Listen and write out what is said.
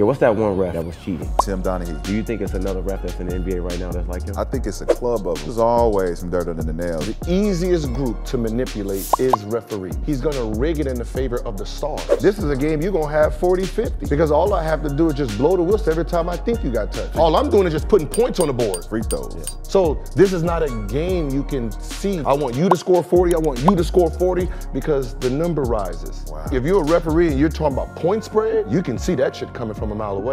Yo, what's that one ref that was cheating? Tim Donaghy. Do you think it's another ref that's in the NBA right now that's like him? I think it's a club of them. There's always some dirt under the nails. The easiest group to manipulate is referee. He's gonna rig it in the favor of the stars. This is a game you're gonna have 40-50 because all I have to do is just blow the whistle every time I think you got touched. All I'm doing is just putting points on the board. Free throws. Yeah. So this is not a game you can see. I want you to score 40, I want you to score 40 because the number rises. Wow. If you're a referee and you're talking about point spread, you can see that shit coming from a mile away.